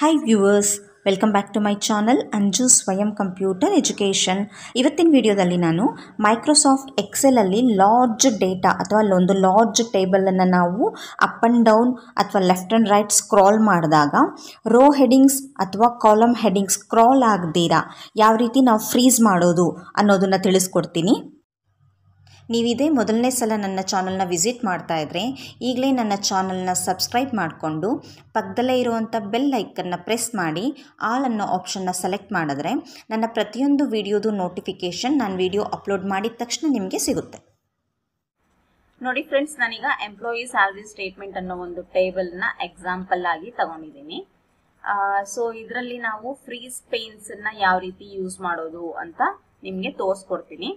Hi viewers, welcome back to my channel Anju's Swayam Computer Education. ಇವತ್ತಿನ ವಿಡಿಯೋದಲ್ಲಿ ನಾನು Microsoft Excel ಅಲ್ಲಿ large data ಅಥವಾ ಒಂದು ಲಾರ್ಜ್ ಟೇಬಲ್ ಅನ್ನು ನಾವು ಅಪ್ ಅಂಡ್ ಡೌನ್ ಅಥವಾ ಲೆಫ್ಟ್ ಅಂಡ್ ರೈಟ್ ಸ್ಕ್ರಾಲ್ ಮಾಡಿದಾಗ ರೋ ಹೆಡಿಂಗ್ಸ್ ಅಥವಾ ಕಾಲಮ್ ಹೆಡಿಂಗ್ಸ್ ಸ್ಕ್ರಾಲ್ ಆಗದಿರಾ ಯಾವ ರೀತಿ ನಾವು ಫ್ರೀಜ್ ಮಾಡೋದು ಅನ್ನೋದನ್ನ ತಿಳಿಸ್ಕೊಡ್ತೀನಿ. ನೀವಿದೆ ಮೊದಲನೇ ಸಲ ನನ್ನ ಚಾನೆಲ್ನ ವಿಸಿಟ್ ಮಾಡ್ತಾ ಇದ್ದರೆ ಈಗಲೇ ನನ್ನ ಚಾನೆಲ್ನ ಸಬ್ಸ್ಕ್ರೈಬ್ ಮಾಡಿಕೊಂಡು ಪಕ್ಕದಲ್ಲೇ ಇರುವಂಥ ಬೆಲ್ ಐಕನ್ನ ಪ್ರೆಸ್ ಮಾಡಿ ಆಲ್ ಅನ್ನೋ ಆಪ್ಷನ್ನ ಸೆಲೆಕ್ಟ್ ಮಾಡಿದ್ರೆ ನನ್ನ ಪ್ರತಿಯೊಂದು ವಿಡಿಯೋದು ನೋಟಿಫಿಕೇಷನ್ ನಾನು ವಿಡಿಯೋ ಅಪ್ಲೋಡ್ ಮಾಡಿದ ತಕ್ಷಣ ನಿಮಗೆ ಸಿಗುತ್ತೆ. ನೋಡಿ ಫ್ರೆಂಡ್ಸ್, ನಾನೀಗ ಎಂಪ್ಲಾಯಿ ಸ್ಯಾಲರಿ ಸ್ಟೇಟ್ಮೆಂಟ್ ಅನ್ನೋ ಒಂದು ಟೇಬಲ್ನ ಎಕ್ಸಾಂಪಲ್ ಆಗಿ ತಗೊಂಡಿದ್ದೀನಿ. ಸೊ ಇದರಲ್ಲಿ ನಾವು ಫ್ರೀಸ್ ಪೇನ್ಸನ್ನ ಯಾವ ರೀತಿ ಯೂಸ್ ಮಾಡೋದು ಅಂತ ನಿಮಗೆ ತೋರಿಸ್ಕೊಡ್ತೀನಿ.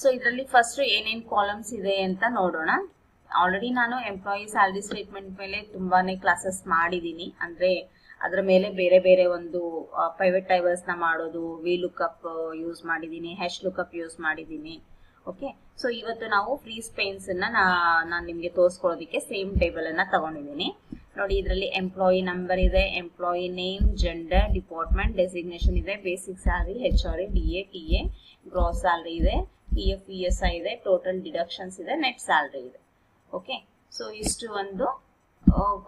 ಸೊ ಇದರಲ್ಲಿ ಫಸ್ಟ್ ಏನೇನು ಕಾಲಮ್ಸ್ ಇದೆ ಅಂತ ನೋಡೋಣ. ಆಲ್ರೆಡಿ ನಾನು ಎಂಪ್ಲಾಯಿ ಸ್ಯಾಲರಿ ಸ್ಟೇಟ್ಮೆಂಟ್ ಮೇಲೆ ತುಂಬಾನೇ ಕ್ಲಾಸಸ್ ಮಾಡಿದ್ದೀನಿ. ಅಂದ್ರೆ ಅದರ ಮೇಲೆ ಬೇರೆ ಬೇರೆ ಒಂದು ಪ್ರೈವೇಟ್ ಟೇಬಲ್ಸ್ ನ ಮಾಡೋದು, ವಿ ಲುಕ್ಅಪ್ ಯೂಸ್ ಮಾಡಿದ್ದೀನಿ, ಹೆಚ್ ಲುಕ್ಅಪ್ ಯೂಸ್ ಮಾಡಿದ್ದೀನಿ. ಓಕೆ, ಸೊ ಇವತ್ತು ನಾವು ಫ್ರೀಸ್ ಪೇನ್ಸ್ ಅನ್ನ ನಾನು ನಿಮ್ಗೆ ತೋರಿಸ್ಕೊಳ್ಳೋದಕ್ಕೆ ಸೇಮ್ ಟೇಬಲ್ ಅನ್ನ ತಗೊಂಡಿದ್ದೀನಿ. ನೋಡಿ, ಇದರಲ್ಲಿ ಎಂಪ್ಲಾಯಿ ನಂಬರ್ ಇದೆ, employee name, gender, department, designation ಇದೆ, basic salary, HRA, DA, TA, gross salary ಇದೆ, PF, ESI ಇದೆ, ಟೋಟಲ್ ಡಿಡಕ್ಷನ್ಸ್ ಇದೆ, ನೆಟ್ ಸ್ಯಾಲರಿ ಇದೆ. ಓಕೆ, ಸೊ ಇಷ್ಟು ಒಂದು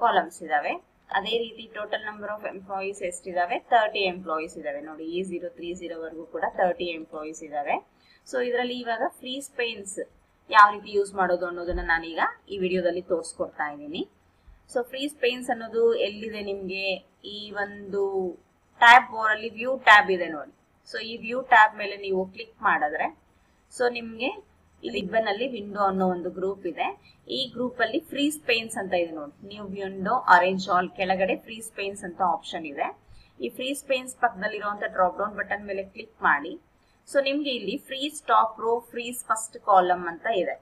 ಕಾಲಮ್ಸ್ ಇದಾವೆ. ಅದೇ ರೀತಿ ಟೋಟಲ್ ನಂಬರ್ ಆಫ್ ಎಂಪ್ಲಾಯೀಸ್ ಎಷ್ಟಿದಾವೆ? 30 ಎಂಪ್ಲಾಯೀಸ್ ಇದಾವೆ. ನೋಡಿ, E0 30 ವರೆಗೂ ಕೂಡ 30 ಎಂಪ್ಲಾಯೀಸ್ ಇದಾವೆ. ಸೊ ಇದರಲ್ಲಿ ಇವಾಗ ಫ್ರೀಸ್ ಪೇನ್ಸ್ ಯಾವ ರೀತಿ ಯೂಸ್ ಮಾಡೋದು ಅನ್ನೋದನ್ನ ನಾನೀಗ ಈ ವಿಡಿಯೋದಲ್ಲಿ ತೋರಿಸ್ಕೊಡ್ತಾ ಇದ್ದೀನಿ. ಸೊ ಫ್ರೀಸ್ ಪೇನ್ಸ್ ಅನ್ನೋದು ಎಲ್ಲಿದೆ ನಿಮ್ಗೆ? ಈ ಒಂದು ಟ್ಯಾಬ್ ಅಲ್ಲಿ ವ್ಯೂ ಟ್ಯಾಬ್ ಇದೆ ನೋಡಿ. ಸೊ ಈ ವ್ಯೂ ಟ್ಯಾಬ್ ಮೇಲೆ ನೀವು ಕ್ಲಿಕ್ ಮಾಡಿದ್ರೆ ಸೊ ನಿಮ್ಗೆ ರಿಬ್ಬನ್ ಅಲ್ಲಿ ವಿಂಡೋ ಅನ್ನೋ ಒಂದು ಗ್ರೂಪ್ ಇದೆ. ಈ ಗ್ರೂಪ್ ಅಲ್ಲಿ ಫ್ರೀಸ್ ಪೇನ್ಸ್ ಅಂತ ಇದೆ ನೋಡಿ. ನ್ಯೂ ವಿಂಡೋ, ಅರೇಂಜ್ ಆಲ್, ಕೆಳಗಡೆ ಫ್ರೀಸ್ ಪೇನ್ಸ್ ಅಂತ ಆಪ್ಷನ್ ಇದೆ. ಈ ಫ್ರೀಸ್ ಪೇನ್ಸ್ ಪಕ್ಕದಲ್ಲಿರುವಂತ ಡ್ರಾಪ್ ಡೌನ್ ಬಟನ್ ಮೇಲೆ ಕ್ಲಿಕ್ ಮಾಡಿ. ಸೊ ನಿಮ್ಗೆ ಇಲ್ಲಿ freeze top row, freeze first column ಅಂತ ಇದೆ.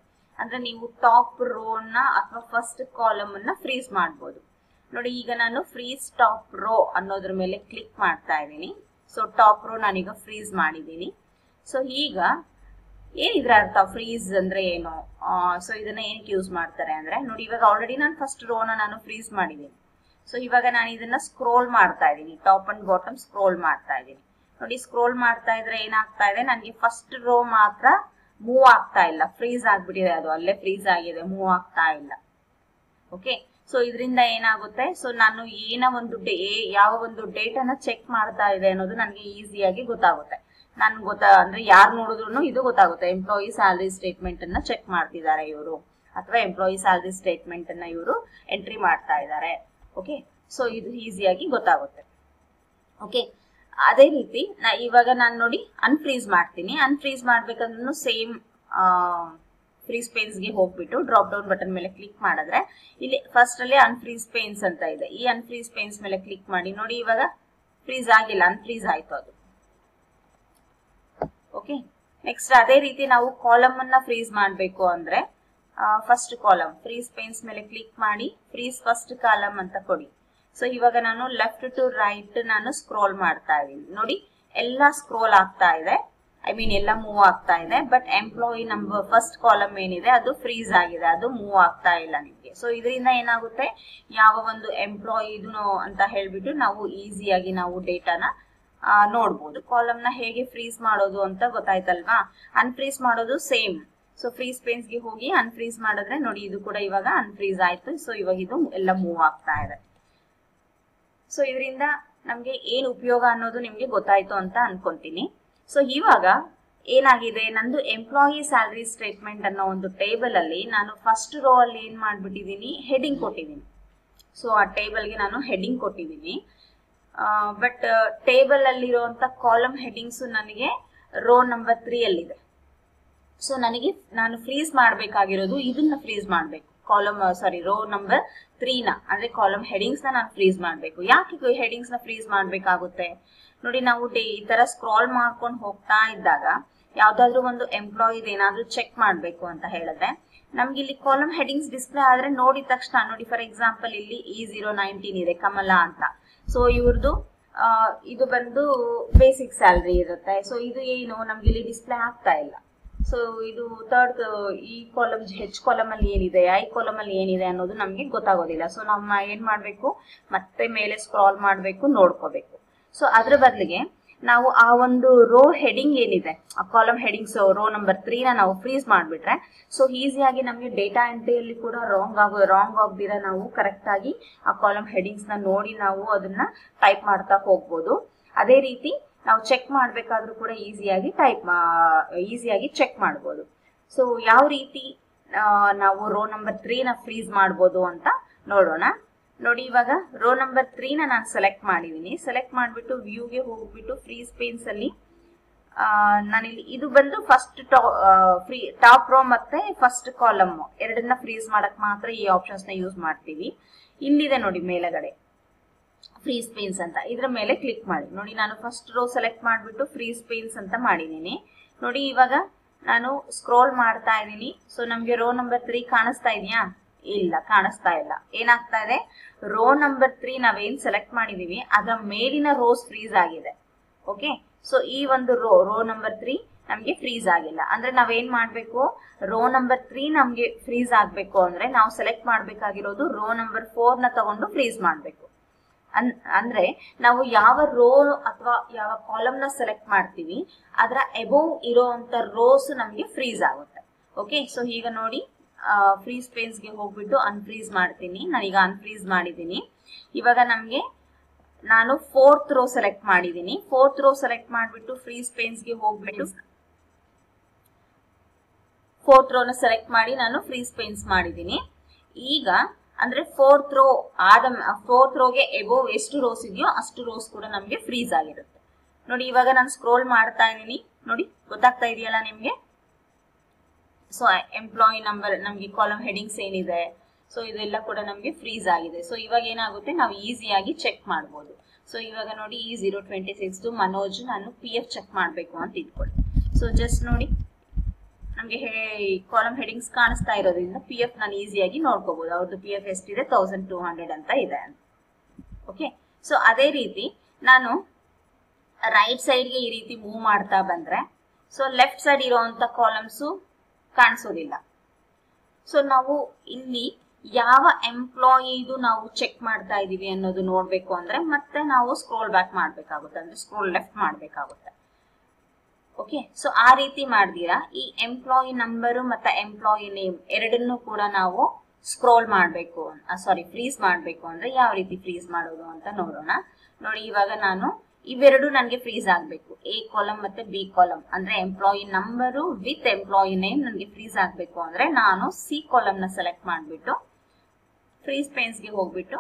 ಅಂದ್ರೆ ನೀವು ಟಾಪ್ ರೋನ ಅಥವಾ ಫಸ್ಟ್ ಕಾಲಮ್ ಅನ್ನ ಫ್ರೀಸ್ ಮಾಡಬಹುದು. ನೋಡಿ, ಈಗ ನಾನು ಫ್ರೀಸ್ ಟಾಪ್ ರೋ ಅನ್ನೋದ್ರ ಮೇಲೆ ಕ್ಲಿಕ್ ಮಾಡ್ತಾ ಇದ್ದೀನಿ. ಸೊ ಟಾಪ್ ರೋ ನಾನೀಗ ಫ್ರೀಸ್ ಮಾಡಿದ್ದೀನಿ. ಸೊ ಈಗ ಏನಿದ್ರ ಅರ್ಥ, ಫ್ರೀಸ್ ಅಂದ್ರೆ ಏನು? ಸೊ ಇದನ್ನ ಏನಕ್ಕೆ ಯೂಸ್ ಮಾಡ್ತಾರೆ ಅಂದ್ರೆ, ನೋಡಿ ಇವಾಗ ಆಲ್ರೆಡಿ ನಾನು ಫಸ್ಟ್ ರೋನ ನಾನು ಫ್ರೀಸ್ ಮಾಡಿದ್ದೀನಿ. ಸೊ ಇವಾಗ ನಾನು ಇದನ್ನ ಸ್ಕ್ರೋಲ್ ಮಾಡ್ತಾ ಇದ್ದೀನಿ, ಟಾಪ್ ಅಂಡ್ ಬಾಟಮ್ ಸ್ಕ್ರೋಲ್ ಮಾಡ್ತಾ ಇದ್ದೀನಿ. ನೋಡಿ, ಸ್ಕ್ರೋಲ್ ಮಾಡ್ತಾ ಇದ್ರೆ ಏನಾಗ್ತಾ ಇದೆ, ನನಗೆ ಫಸ್ಟ್ ರೋ ಮಾತ್ರ ಮೂವ್ ಆಗ್ತಾ ಇಲ್ಲ, ಫ್ರೀಸ್ ಆಗ್ಬಿಟ್ಟಿದೆ, ಅದು ಅಲ್ಲೇ ಫ್ರೀಸ್ ಆಗಿದೆ, ಮೂವ್ ಆಗ್ತಾ ಇಲ್ಲ. ಓಕೆ, ಸೊ ಇದರಿಂದ ಏನಾಗುತ್ತೆ, ಸೊ ನಾನು ಯಾವ ಒಂದು ಡೇಟಾನ ಚೆಕ್ ಮಾಡ್ತಾ ಇದೆ ಅನ್ನೋದು ನನಗೆ ಈಸಿಯಾಗಿ ಗೊತ್ತಾಗುತ್ತೆ. ನನ್ಗೆ ಅಂದ್ರೆ ಯಾರು ನೋಡಿದ್ರು ಇದು ಗೊತ್ತಾಗುತ್ತೆ, ಎಂಪ್ಲಾಯಿ ಸ್ಯಾಲರಿ ಸ್ಟೇಟ್ಮೆಂಟ್ ಅನ್ನ ಚೆಕ್ ಮಾಡ್ತಿದ್ದಾರೆ ಇವರು, ಅಥವಾ ಎಂಪ್ಲಾಯಿ ಸ್ಯಾಲರಿ ಸ್ಟೇಟ್ಮೆಂಟ್ ಅನ್ನ ಇವರು ಎಂಟ್ರಿ ಮಾಡ್ತಾ ಇದ್ದಾರೆ. ಓಕೆ, ಸೊ ಇದು ಈಸಿಯಾಗಿ ಗೊತ್ತಾಗುತ್ತೆ. ಓಕೆ, ಅದೇ ರೀತಿ ಇವಾಗ ನಾನು ನೋಡಿ ಅನ್ಫ್ರೀಸ್ ಮಾಡ್ತೀನಿ. ಅನ್ಫ್ರೀಸ್ ಮಾಡ್ಬೇಕಂದ್ರೂ ಸೇಮ್ ಫ್ರೀಸ್ ಪೇನ್ಸ್ ಗೆ ಹೋಗ್ಬಿಟ್ಟು ಡ್ರಾಪ್ ಡೌನ್ ಬಟನ್ ಮೇಲೆ ಕ್ಲಿಕ್ ಮಾಡಿದ್ರೆ ಇಲ್ಲಿ ಫಸ್ಟ್ ಅಲ್ಲಿ ಅನ್ಫ್ರೀಸ್ ಪೇನ್ಸ್ ಅಂತ ಇದೆ. ಈ ಅನ್ಫ್ರೀಸ್ ಪೇನ್ಸ್ ಮೇಲೆ ಕ್ಲಿಕ್ ಮಾಡಿ. ನೋಡಿ, ಇವಾಗ ಫ್ರೀಸ್ ಆಗಿಲ್ಲ, ಅನ್ಫ್ರೀಸ್ ಆಯ್ತು ಅದು. ಓಕೆ, ನೆಕ್ಸ್ಟ್ ಅದೇ ರೀತಿ ನಾವು ಕಾಲಮ್ ಅನ್ನ ಫ್ರೀಸ್ ಮಾಡಬೇಕು ಅಂದ್ರೆ ಫಸ್ಟ್ ಕಾಲಮ್ ಫ್ರೀಸ್ ಪೇನ್ಸ್ ಮೇಲೆ ಕ್ಲಿಕ್ ಮಾಡಿ ಫ್ರೀಸ್ ಫಸ್ಟ್ ಕಾಲಮ್ ಅಂತ ಕೊಡಿ. ಸೊ ಇವಾಗ ನಾನು ಲೆಫ್ಟ್ ಟು ರೈಟ್ ನಾನು ಸ್ಕ್ರೋಲ್ ಮಾಡ್ತಾ ಇದ್ದೀನಿ. ನೋಡಿ, ಎಲ್ಲ ಸ್ಕ್ರೋಲ್ ಆಗ್ತಾ ಇದೆ, ಐ ಮೀನ್ ಎಲ್ಲ ಮೂವ್ ಆಗ್ತಾ ಇದೆ. But employee number first column ಏನಿದೆ ಅದು ಫ್ರೀಸ್ ಆಗಿದೆ, ಅದು ಮೂವ್ ಆಗ್ತಾ ಇಲ್ಲ ನಿಮಗೆ. ಸೊ ಇದರಿಂದ ಏನಾಗುತ್ತೆ, ಯಾವ ಒಂದು ಎಂಪ್ಲಾಯಿದು ಅಂತ ಹೇಳ್ಬಿಟ್ಟು ನಾವು ಈಸಿಯಾಗಿ ನಾವು ಡೇಟಾನ ನೋಡ್ಬೋದು. ಕಾಲಮ್ನ ಹೇಗೆ ಫ್ರೀಸ್ ಮಾಡೋದು ಅಂತ ಗೊತ್ತಾಯ್ತಲ್ವಾ? ಅನ್ಫ್ರೀಸ್ ಮಾಡೋದು ಸೇಮ್. ಸೊ ಫ್ರೀಸ್ ಪೇನ್ಸ್ ಗೆ ಹೋಗಿ ಅನ್ಫ್ರೀಸ್ ಮಾಡಿದ್ರೆ ನೋಡಿ, ಇದು ಕೂಡ ಇವಾಗ ಅನ್ಫ್ರೀಸ್ ಆಯ್ತು. ಸೊ ಇವಾಗ ಇದು ಎಲ್ಲ ಮೂವ್ ಆಗ್ತಾ ಇದೆ. ಸೊ ಇದರಿಂದ ನಮ್ಗೆ ಏನ್ ಉಪಯೋಗ ಅನ್ನೋದು ನಿಮ್ಗೆ ಗೊತ್ತಾಯ್ತು ಅಂತ ಅನ್ಕೊಂತೀನಿ. ಸೊ ಇವಾಗ ಏನಾಗಿದೆ, ನಂದು ಎಂಪ್ಲಾಯಿ ಸ್ಯಾಲರಿ ಸ್ಟೇಟ್ಮೆಂಟ್ ಅನ್ನೋ ಒಂದು ಟೇಬಲ್ ಅಲ್ಲಿ ನಾನು ಫಸ್ಟ್ ರೋ ಅಲ್ಲಿ ಏನ್ ಮಾಡ್ಬಿಟ್ಟಿದೀನಿ, ಹೆಡಿಂಗ್ ಕೊಟ್ಟಿದ್ದೀನಿ. ಸೊ ಆ ಟೇಬಲ್ಗೆ ನಾನು ಹೆಡಿಂಗ್ ಕೊಟ್ಟಿದ್ದೀನಿ. ಬಟ್ ಟೇಬಲ್ ಅಲ್ಲಿರುವಂತ ಕಾಲಮ್ ಹೆಡಿಂಗ್ಸ್ ನನಗೆ ರೋ ನಂಬರ್ 3 ಅಲ್ಲಿದೆ. ಸೊ ನನಗೆ ನಾನು ಫ್ರೀಸ್ ಮಾಡಬೇಕಾಗಿರೋದು ಇದನ್ನ ಫ್ರೀಸ್ ಮಾಡಬೇಕು, ರೋ ನಂಬರ್ 3 ನ, ಅಂದ್ರೆ ಕಾಲಮ್ ಹೆಡಿಂಗ್ಸ್ ನಾನು ಫ್ರೀಸ್ ಮಾಡಬೇಕು. ಯಾಕೆ ಹೆಡಿಂಗ್ಸ್ ನ ಫ್ರೀಸ್ ಮಾಡಬೇಕಾಗುತ್ತೆ? ನೋಡಿ, ನಾವು ಈ ತರ ಸ್ಕ್ರಾಲ್ ಮಾಡ್ಕೊಂಡು ಹೋಗ್ತಾ ಇದ್ದಾಗ ಯಾವ್ದಾದ್ರು ಒಂದು ಎಂಪ್ಲಾಯಿದ್ ಏನಾದ್ರೂ ಚೆಕ್ ಮಾಡ್ಬೇಕು ಅಂತ ಹೇಳಿದ್ರೆ ನಮ್ಗೆ ಇಲ್ಲಿ ಕಾಲಮ್ ಹೆಡಿಂಗ್ಸ್ ಡಿಸ್ಪ್ಲೇ ಆದ್ರೆ ನೋಡಿದ ತಕ್ಷಣ ನೋಡಿ, ಫಾರ್ ಎಕ್ಸಾಂಪಲ್ ಇಲ್ಲಿ E019 ಇದೆ, ಕಮಲಾ ಅಂತ. ಸೊ ಇವ್ರದ್ದು ಇದು ಬಂದು ಬೇಸಿಕ್ ಸ್ಯಾಲರಿ ಇರುತ್ತೆ. ಸೊ ಇದು ಏನು ನಮ್ಗೆ ಇಲ್ಲಿ ಡಿಸ್ಪ್ಲೇ ಆಗ್ತಾ ಇಲ್ಲ. सो ಇದು थर्ड ಈ ಕಾಲಮ್ ಹೆಚ್ ಕಾಲಮ್ ಅಲ್ಲಿ ಏನಿದೆ ಐ ಕಾಲಮ್ ಅಲ್ಲಿ ಏನಿದೆ ಅನ್ನೋದು ನಮಗೆ ಗೊತ್ತಾಗೋದಿಲ್ಲ ಸೋ ನಾವು ಏನು ಮಾಡಬೇಕು ಮತ್ತೆ ಮೇಲೆ ಸ್ಕ್ರಾಲ್ ಮಾಡಬೇಕು ನೋಡ್ಕೋಬೇಕು ಸೋ ಅದರ ಬದಲಿಗೆ ನಾವು ಆ ಒಂದು ರೋ ಹೆಡಿಂಗ್ ಏನಿದೆ ಆ ಕಾಲಮ್ ಹೆಡಿಂಗ್ಸ್ ರೋ ನಂಬರ್ 3 ನ ನಾವು ಫ್ರೀಜ್ ಮಾಡಿಬಿಟ್ರೆ ಸೋ ಈಜಿಯಾಗಿ ನಮಗೆ ಡೇಟಾ ಎಂಟ್ರಿ ಅಲ್ಲಿ ಕೂಡ ರಾಂಗ್ ಆಗ್ದಿರ ನಾವು ಕರೆಕ್ಟ್ ಆಗಿ ಆ ಕಾಲಮ್ ಹೆಡಿಂಗ್ಸ್ ನ ನೋಡಿ ನಾವು ಅದನ್ನ ಟೈಪ್ ಮಾಡ್ತಾ ಹೋಗಬಹುದು ಅದೇ ರೀತಿ ನಾವು ಚೆಕ್ ಮಾಡಬೇಕಾದರೂ ಕೂಡ ಈಜಿಯಾಗಿ ಚೆಕ್ ಮಾಡಬಹುದು ಸೋ ಯಾವ ರೀತಿ ನಾವು ರೋ ನಂಬರ್ 3 ನ ಫ್ರೀಜ್ ಮಾಡಬಹುದು ಅಂತ ನೋಡೋಣ ನೋಡಿ ಇವಾಗ ರೋ ನಂಬರ್ 3 ನ ನಾನು ಸೆಲೆಕ್ಟ್ ಮಾಡಿದೀನಿ ಸೆಲೆಕ್ಟ್ ಮಾಡಿಬಿಟ್ಟು ವ್ಯೂ ಗೆ ಹೋಗ್ಬಿಟ್ಟು ಫ್ರೀಜ್ ಪೇನ್ಸ್ ಅಲ್ಲಿ ನಾನು ಇಲ್ಲಿ ಇದು ಬಂದು ಫಸ್ಟ್ ಟಾಪ್ ರೋ ಮತ್ತೆ ಫಸ್ಟ್ ಕಾಲಮ್ ಎರಡನ್ನ ಫ್ರೀಜ್ ಮಾಡಕ್ಕೆ ಮಾತ್ರ ಈ ಆಪ್ಷನ್ಸ್ ನ ಯೂಸ್ ಮಾಡ್ತೀವಿ ಇಲ್ಲಿದೆ ನೋಡಿ ಮೇಲೆಗಡೆ ಫ್ರೀಜ್ ಪೇನ್ಸ್ ಅಂತ ಇದರ ಮೇಲೆ ಕ್ಲಿಕ್ ಮಾಡಿ ನೋಡಿ ನಾನು ಫಸ್ಟ್ ರೋ ಸೆಲೆಕ್ಟ್ ಮಾಡಿಬಿಟ್ಟು ಫ್ರೀಜ್ ಪೇನ್ಸ್ ಅಂತ ಮಾಡಿದೀನಿ ನೋಡಿ ಇವಾಗ ನಾನು ಸ್ಕ್ರೋಲ್ ಮಾಡ್ತಾ ಇದೀನಿ ಸೋ ನಮಗೆ ರೋ ನಂಬರ್ 3 ಕಾಣಿಸ್ತಾ ಇದೆಯಾ ಇಲ್ಲ ಕಾಣಿಸ್ತಾ ಇಲ್ಲ ಏನಾಗ್ತಾ ಇದೆ ರೋ ನಂಬರ್ 3 ನಾವೇನ್ ಸೆಲೆಕ್ಟ್ ಮಾಡಿದೀವಿ ಅದರ ಮೇಲಿನ ರೋಸ್ ಫ್ರೀಜ್ ಆಗಿದೆ ಓಕೆ ಸೋ ಈ ಒಂದು ರೋ ನಂಬರ್ 3 ನಮಗೆ ಫ್ರೀಜ್ ಆಗಿಲ್ಲ ಅಂದ್ರೆ ನಾವು ಏನು ಮಾಡಬೇಕು ರೋ ನಂಬರ್ 3 ನಮಗೆ ಫ್ರೀಜ್ ಆಗಬೇಕು ಅಂದ್ರೆ ನಾವು ಸೆಲೆಕ್ಟ್ ಮಾಡಬೇಕಾಗಿರೋದು ರೋ ನಂಬರ್ 4 ನ ತಗೊಂಡು ಫ್ರೀಜ್ ಮಾಡಬೇಕು ಅಂದ್ರೆ ನಾವು ಯಾವ ರೋ ಅಥವಾ ಯಾವ ಕಾಲಮ್ ನ ಸೆಲೆಕ್ಟ್ ಮಾಡ್ತೀವಿ ಅದರ ಅಬೌವ್ ಇರೋಂತ ರೋಸ್ ನಮಗೆ ಫ್ರೀಜ್ ಆಗುತ್ತೆ ಓಕೆ ಸೋ ಈಗ ನೋಡಿ ಫ್ರೀಜ್ ಪೇನ್ಸ್ ಗೆ ಹೋಗ್ಬಿಟ್ಟು ಅನ್ಫ್ರೀಜ್ ಮಾಡ್ತೀನಿ ನಾನು ಈಗ ಅನ್ಫ್ರೀಜ್ ಮಾಡಿದೀನಿ ಇವಾಗ ನಮಗೆ ನಾನು 4th ರೋ ಸೆಲೆಕ್ಟ್ ಮಾಡಿದೀನಿ 4th ರೋ ಸೆಲೆಕ್ಟ್ ಮಾಡಿಬಿಟ್ಟು ಫ್ರೀಜ್ ಪೇನ್ಸ್ ಗೆ ಹೋಗ್ಬಿಟ್ಟು 4th ರೋ ನ ಸೆಲೆಕ್ಟ್ ಮಾಡಿ ನಾನು ಫ್ರೀಜ್ ಪೇನ್ಸ್ ಮಾಡಿದೀನಿ ಈಗ ಅಂದ್ರೆ 4th ರೋ ಆದ 4th ರೋ ಗೆ ಅಬೌವ್ ಎಷ್ಟು ರೋಸ್ ಇದೆಯೋ ಅಷ್ಟು ರೋಸ್ ಕೂಡ ನಮಗೆ ಫ್ರೀಜ್ ಆಗಿರುತ್ತೆ ನೋಡಿ ಇವಾಗ ನಾನು ಸ್ಕ್ರೋಲ್ ಮಾಡ್ತಾ ಇದೀನಿ ನೋಡಿ ಗೊತ್ತಾಗ್ತಾ ಇದೆಯಲ್ಲ ನಿಮಗೆ सो एम्प्लॉयी नंबर नमगे कॉलम हेडिंग्स ಏನಿದೆ सो ಇದೆಲ್ಲ ಕೂಡ ನಮಗೆ ಫ್ರೀಜ್ ಆಗಿದೆ ಸೋ ಇವಾಗ ಏನಾಗುತ್ತೆ ನಾವು ಈಜಿಯಾಗಿ ಚೆಕ್ ಮಾಡಬಹುದು ಸೋ ಇವಾಗ ನೋಡಿ ಈ 026 ಮನೋಜ್ ನಾನು ಪಿಎಫ್ ಚೆಕ್ ಮಾಡಬೇಕು ಅಂತ ಇಟ್ಕೊಳ್ಳಿ ಸೋ ಜಸ್ಟ್ ನೋಡಿ ನಮಗೆ ಕಾಲಮ್ ಹೆಡಿಂಗ್ಸ್ ಕಾಣಿಸ್ತಾ ಇರೋದ್ರಿಂದ ಪಿಎಫ್ ನಾನು ಈಜಿಯಾಗಿ ನೋಡ್ಕೋಬಹುದು ಅವರದು ಪಿಎಫ್ ಎಷ್ಟಿದೆ 1200 ಅಂತ ಇದೆ ಓಕೆ ಸೋ ಅದೇ ರೀತಿ ನಾನು ರೈಟ್ ಸೈಡ್ ಗೆ ಈ ರೀತಿ ಮೂವ್ ಮಾಡ್ತಾ ಬಂದ್ರೆ ಸೋ ಲೆಫ್ಟ್ ಸೈಡ್ ಇರೋಂತ ಕಾಲಮ್ಸ್ ಕಾಣಿಸೋದಿಲ್ಲ ಸೋ ನಾವು ಇಲ್ಲಿ ಯಾವ ಎಂಪ್ಲಾಯಿ ಇದು ನಾವು ಚೆಕ್ ಮಾಡ್ತಾ ಇದೀವಿ ಅನ್ನೋದು ನೋಡಬೇಕು ಅಂದ್ರೆ ಮತ್ತೆ ನಾವು ಸ್ಕ್ರೋಲ್ ಬ್ಯಾಕ್ ಮಾಡಬೇಕಾಗುತ್ತೆ ಅಂದ್ರೆ ಸ್ಕ್ರೋಲ್ ಲೆಫ್ಟ್ ಮಾಡಬೇಕಾಗುತ್ತೆ ಓಕೆ ಸೋ ಆ ರೀತಿ ಮಾಡ್ದಿರಾ ಈ ಎಂಪ್ಲಾಯಿ ನಂಬರ್ ಮತ್ತೆ ಎಂಪ್ಲಾಯಿ ನೇಮ್ ಎರಡನ್ನೂ ಕೂಡ ನಾವು ಸ್ಕ್ರೋಲ್ ಮಾಡಬೇಕು ಸಾರಿ ಫ್ರೀಜ್ ಮಾಡಬೇಕು ಅಂದ್ರೆ ಯಾವ ರೀತಿ ಫ್ರೀಜ್ ಮಾಡೋದು ಅಂತ ನೋಡೋಣ ನೋಡಿ ಇವಾಗ ನಾನು ಇವೆರಡು ನನಗೆ ಫ್ರೀಜ್ ಆಗಬೇಕು ಎ ಕಾಲಮ್ ಮತ್ತೆ ಬಿ ಕಾಲಮ್ ಅಂದ್ರೆ employee number with employee name ನನಗೆ ಫ್ರೀಜ್ ಆಗಬೇಕು ಅಂದ್ರೆ ನಾನು ಸಿ ಕಾಲಮ್ ನ ಸೆಲೆಕ್ಟ್ ಮಾಡಿಬಿಟ್ಟು ಫ್ರೀಜ್ ಪೇನ್ಸ್ ಗೆ ಹೋಗ್ಬಿಟ್ಟು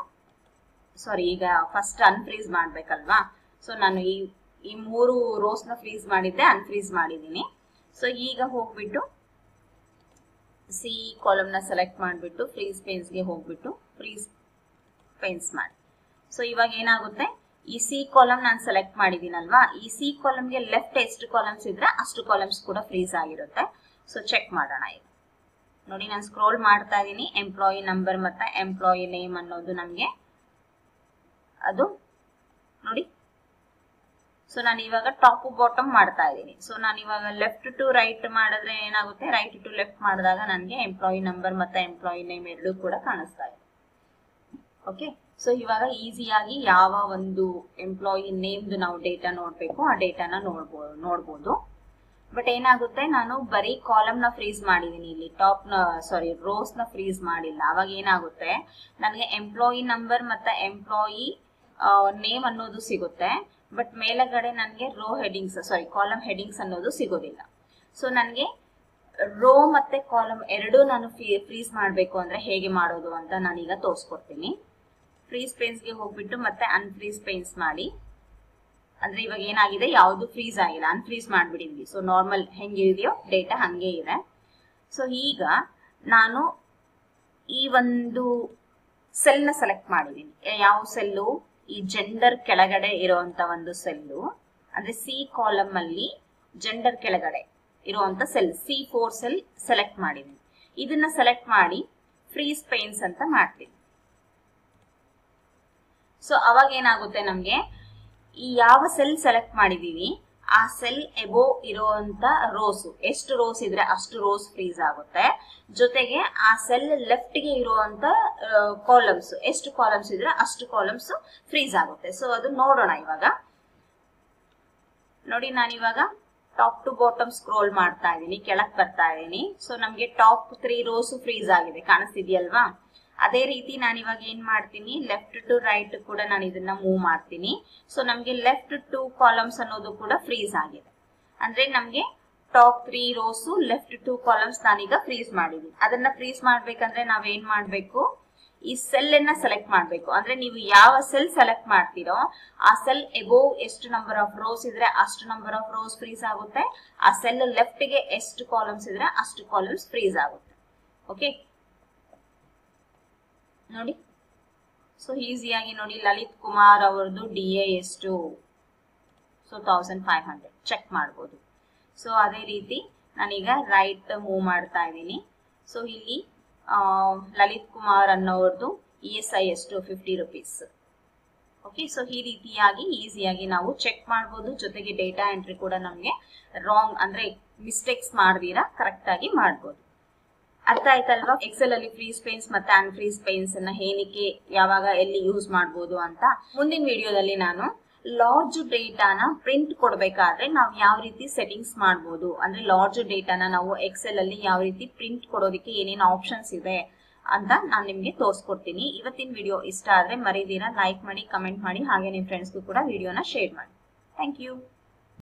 ಸಾರಿ ಈಗ ಫಸ್ಟ್ ಅನ್ಫ್ರೀಜ್ ಮಾಡಬೇಕಲ್ವಾ ಸೋ ನಾನು ಈ ಮೂರು ರೋಸ್ ನ ಫ್ರೀಜ್ ಮಾಡಿದ್ದೆ ಅನ್ಫ್ರೀಜ್ ಮಾಡಿದೀನಿ ಸೋ ಈಗ ಹೋಗ್ಬಿಟ್ಟು ಸಿ ಕಾಲಮ್ ನ ಸೆಲೆಕ್ಟ್ ಮಾಡಿಬಿಟ್ಟು ಫ್ರೀಜ್ ಪೇನ್ಸ್ ಗೆ ಹೋಗ್ಬಿಟ್ಟು ಫ್ರೀಜ್ ಪೇನ್ಸ್ ಮಾಡಿ ಸೋ ಇವಾಗ ಏನಾಗುತ್ತೆ ಈ ಸಿ ಕಾಲಮ್ ನಾನು ಸೆಲೆಕ್ಟ್ ಮಾಡಿದಿನಲ್ವಾ ಈ ಸಿ ಕಾಲಮ್ ಗೆ ಲೆಫ್ಟ್ ಎಷ್ಟು ಕಾಲಮ್ಸ್ ಇದ್ರೆ ಅಷ್ಟು ಕಾಲಮ್ಸ್ ಕೂಡ ಫ್ರೀಜ್ ಆಗಿರುತ್ತೆ ಸೋ ಚೆಕ್ ಮಾಡೋಣ ಈಗ ನೋಡಿ ನಾನು ಸ್ಕ್ರೋಲ್ ಮಾಡ್ತಾ ಇದೀನಿ ಎಂಪ್ಲಾಯಿ ನಂಬರ್ ಮತ್ತೆ ಎಂಪ್ಲಾಯಿ ನೇಮ್ ಅನ್ನೋದು ನಮಗೆ ಅದು ನೋಡಿ ಸೋ ನಾನು ಇವಾಗ ಟಾಪ್ ಬಾಟಮ್ ಮಾಡ್ತಾ ಇದೀನಿ ಸೋ ನಾನು ಇವಾಗ ಲೆಫ್ಟ್ ಟು ರೈಟ್ ಮಾಡಿದ್ರೆ ಏನಾಗುತ್ತೆ ರೈಟ್ ಟು ಲೆಫ್ಟ್ ಮಾಡಿದಾಗ ನನಗೆ ಎಂಪ್ಲಾಯಿ ನಂಬರ್ ಮತ್ತೆ ಎಂಪ್ಲಾಯಿ ನೇಮ್ ಎರಡೂ ಕೂಡ ಕಾಣಿಸ್ತಾ ಇದೆ ಓಕೆ सो इवागा ಈಜಿಯಾಗಿ ಯಾವ ಒಂದು ಎಂಪ್ಲಾಯಿ ನೇಮ್ ದು ನಾವು ಡೇಟಾ ನೋಡಬೇಕು ಆ ಡೇಟಾನ ನೋಡಬಹುದು ಬಟ್ ಏನಾಗುತ್ತೆ ನಾನು ಬರೀ ಕಾಲಮ್ ನ ಫ್ರೀಜ್ ಮಾಡಿದೀನಿ ಇಲ್ಲಿ ಟಾಪ್ ನ ಸಾರಿ ರೋಸ್ ನ ಫ್ರೀಜ್ ಮಾಡಿಲ್ಲ ಆಗ ಏನಾಗುತ್ತೆ ನನಗೆ ಎಂಪ್ಲಾಯಿ ನಂಬರ್ ಮತ್ತೆ ಎಂಪ್ಲಾಯಿ ನೇಮ್ ಅನ್ನೋದು ಸಿಗುತ್ತೆ ಬಟ್ ಮೇಲೆಗಡೆ ನನಗೆ row headings sorry column headings ಅನ್ನೋದು ಸಿಗೋದಿಲ್ಲ ಸೋ ನನಗೆ ರೋ ಮತ್ತೆ ಕಾಲಮ್ ಎರಡು ನಾನು ಫ್ರೀಜ್ ಮಾಡಬೇಕು ಅಂದ್ರೆ ಹೇಗೆ ಮಾಡೋದು ಅಂತ ನಾನು ಈಗ ತೋರಿಸ್ಕೊಡ್ತೀನಿ ಫ್ರೀಜ್ ಪೇನ್ಸ್ ಗೆ ಹೋಗ್ಬಿಟ್ಟು ಮತ್ತೆ ಅನ್ಫ್ರೀಜ್ ಪೇನ್ಸ್ ಮಾಡಿ ಅಂದ್ರೆ ಇವಾಗ ಏನಾಗಿದೆ ಯಾವುದು ಫ್ರೀಜ್ ಆಗಿಲ್ಲ ಅನ್ಫ್ರೀಜ್ ಮಾಡ್ಬಿಡಿದ್ವಿ ಸೋ ನಾರ್ಮಲ್ ಹೆಂಗಿದೆಯೋ ಡೇಟಾ ಹಂಗೆ ಇದೆ ಸೋ ಈಗ ನಾನು ಈ ಒಂದು ಸೆಲ್ ನ ಸೆಲೆಕ್ಟ್ ಮಾಡಿದೀನಿ ಯಾವ ಸೆಲ್ಲು ಈ ಜೆಂಡರ್ ಕೆಳಗಡೆ ಇರುವಂತ ಒಂದು ಸೆಲ್ಲು ಅಂದ್ರೆ ಸಿ ಕಾಲಮ್ ಅಲ್ಲಿ ಜೆಂಡರ್ ಕೆಳಗಡೆ ಇರುವಂತ ಸೆಲ್ C4 ಸೆಲ್ ಸೆಲೆಕ್ಟ್ ಮಾಡಿದೀನಿ ಇದನ್ನ ಸೆಲೆಕ್ಟ್ ಮಾಡಿ ಫ್ರೀಜ್ ಪೇನ್ಸ್ ಅಂತ ಮಾಡ್ತೀನಿ ಸೋ ಅವಾಗ ಏನಾಗುತ್ತೆ ನಮಗೆ ಈ ಯಾವ ಸೆಲ್ ಸೆಲೆಕ್ಟ್ ಮಾಡಿದೀವಿ ಆ ಆ ಸೆಲ್ ಎಬೋವ್ ಇರುವಂತ ರೋಸ್ ಎಷ್ಟು ರೋಸ್ ಇದ್ರೆ ಅಷ್ಟು ರೋಸ್ ಫ್ರೀಸ್ ಆಗುತ್ತೆ. ಜೊತೆಗೆ ಆ ಸೆಲ್ ಲೆಫ್ಟ್ ಗೆ ಇರುವಂತ ಕಾಲಮ್ಸ್ ಎಷ್ಟು ಕಾಲಮ್ಸ್ ಇದ್ರೆ ಅಷ್ಟು ಕಾಲಮ್ಸ್ ಫ್ರೀಸ್ ಆಗುತ್ತೆ. ಸೊ ಅದು ನೋಡೋಣ. ಇವಾಗ ನೋಡಿ, ನಾನು ಇವಾಗ ಟಾಪ್ ಟು ಬಾಟಮ್ ಸ್ಕ್ರೋಲ್ ಮಾಡ್ತಾ ಇದೀನಿ, ಕೆಳಕ್ ಬರ್ತಾ ಇದೀನಿ. ಸೊ ನಮ್ಗೆ ಟಾಪ್ 3 ರೋಸ್ ಫ್ರೀಸ್ ಆಗಿದೆ, ಕಾಣಿಸ್ತಿದೆಯಲ್ವಾ? ಅದೇ ರೀತಿ ನಾನು ಇವಾಗ ಏನ್ ಮಾಡ್ತೀನಿ, ಲೆಫ್ಟ್ ಟು ರೈಟ್ ಕೂಡ ನಾನು ಇದನ್ನ ಮೂವ್ ಮಾಡ್ತೀನಿ. ಸೊ ನಮ್ಗೆ ಲೆಫ್ಟ್ 2 ಕಾಲಮ್ಸ್ ಅನ್ನೋದು ಕೂಡ ಫ್ರೀಸ್ ಆಗಿದೆ. ಅಂದ್ರೆ ನಮ್ಗೆ ಟಾಪ್ 3 ರೋಸ್, ಲೆಫ್ಟ್ 2 ಕಾಲಮ್ಸ್ ನಾನೀಗ ಫ್ರೀಸ್ ಮಾಡಿದೀನಿ. ಅದನ್ನ ಫ್ರೀಸ್ ಮಾಡ್ಬೇಕಂದ್ರೆ ನಾವ್ ಏನ್ ಮಾಡ್ಬೇಕು, ಈ ಸೆಲ್ ಅನ್ನ ಸೆಲೆಕ್ಟ್ ಮಾಡ್ಬೇಕು. ಅಂದ್ರೆ ನೀವು ಯಾವ ಸೆಲ್ ಸೆಲೆಕ್ಟ್ ಮಾಡ್ತೀರೋ ಆ ಸೆಲ್ ಎಬೋವ್ ಎಷ್ಟು ನಂಬರ್ ಆಫ್ ರೋಸ್ ಇದ್ರೆ ಅಷ್ಟು ನಂಬರ್ ಆಫ್ ರೋಸ್ ಫ್ರೀಸ್ ಆಗುತ್ತೆ. ಆ ಸೆಲ್ ಲೆಫ್ಟ್ ಗೆ ಎಷ್ಟು ಕಾಲಮ್ಸ್ ಇದ್ರೆ ಅಷ್ಟು ಕಾಲಮ್ಸ್ ಫ್ರೀಸ್ ಆಗುತ್ತೆ. ಓಕೆ ನೋಡಿ, ಸೊ ಈಸಿಯಾಗಿ ನೋಡಿ, ಲಲಿತ್ ಕುಮಾರ್ ಅವರದು ಡಿಎ ಎಷ್ಟು, ಸೊ 1500 ಚೆಕ್ ಮಾಡಬಹುದು. ಸೊ ಅದೇ ರೀತಿ ನಾನೀಗ ರೈಟ್ ಮೂವ್ ಮಾಡ್ತಾ ಇದ್ದೀನಿ. ಸೊ ಇಲ್ಲಿ ಲಲಿತ್ ಕುಮಾರ್ ಅನ್ನೋರ್ದು ESI ಎಷ್ಟು, 50 ರೂಪೀಸ್. ಓಕೆ, ಸೊ ಈ ರೀತಿಯಾಗಿ ಈಸಿಯಾಗಿ ನಾವು ಚೆಕ್ ಮಾಡಬಹುದು. ಜೊತೆಗೆ ಡೇಟಾ ಎಂಟ್ರಿ ಕೂಡ ನಮಗೆ ರಾಂಗ್ ಅಂದ್ರೆ ಮಿಸ್ಟೇಕ್ಸ್ ಮಾಡ್ದಿರಾ ಕರೆಕ್ಟ್ ಆಗಿ ಮಾಡಬಹುದು. ಅರ್ಥ ಆಯ್ತಲ್ವಾ? ಎಕ್ಸೆಲ್ ಅಲ್ಲಿ ಫ್ರೀ ಸ್ಪೇಸ್ ಮತ್ತೆ ಅನ್ ಫ್ರೀ ಸ್ಪೇಸ್ ಅನ್ನ ಏನಕ್ಕೆ ಯಾವಾಗ ಎಲ್ಲಿ ಯೂಸ್ ಮಾಡಬಹುದು ಅಂತ. ಮುಂದಿನ ವಿಡಿಯೋದಲ್ಲಿ ನಾನು ಲಾರ್ಜ್ ಡೇಟಾನ ಪ್ರಿಂಟ್ ಕೊಡಬೇಕಾದ್ರೆ ನಾವು ಯಾವ ರೀತಿ ಸೆಟ್ಟಿಂಗ್ಸ್ ಮಾಡಬಹುದು, ಅಂದ್ರೆ ಲಾರ್ಜ್ ಡೇಟಾನ ನಾವು ಎಕ್ಸೆಲ್ ಅಲ್ಲಿ ಯಾವ ರೀತಿ ಪ್ರಿಂಟ್ ಕೊಡೋದಕ್ಕೆ ಏನೇನು ಆಪ್ಷನ್ಸ್ ಇದೆ ಅಂತ ನಾನು ನಿಮಗೆ ತೋರಿಸ್ಕೊಡ್ತೀನಿ. ಇವತ್ತಿನ ವಿಡಿಯೋ ಇಷ್ಟ ಆದ್ರೆ ಮರೀದಿರಾ ಲೈಕ್ ಮಾಡಿ, ಕಮೆಂಟ್ ಮಾಡಿ, ಹಾಗೆ ನಿಮ್ಮ ಫ್ರೆಂಡ್ಸ್ಗೂ ಕೂಡ ವಿಡಿಯೋನ ಶೇರ್ ಮಾಡಿ. Thank you.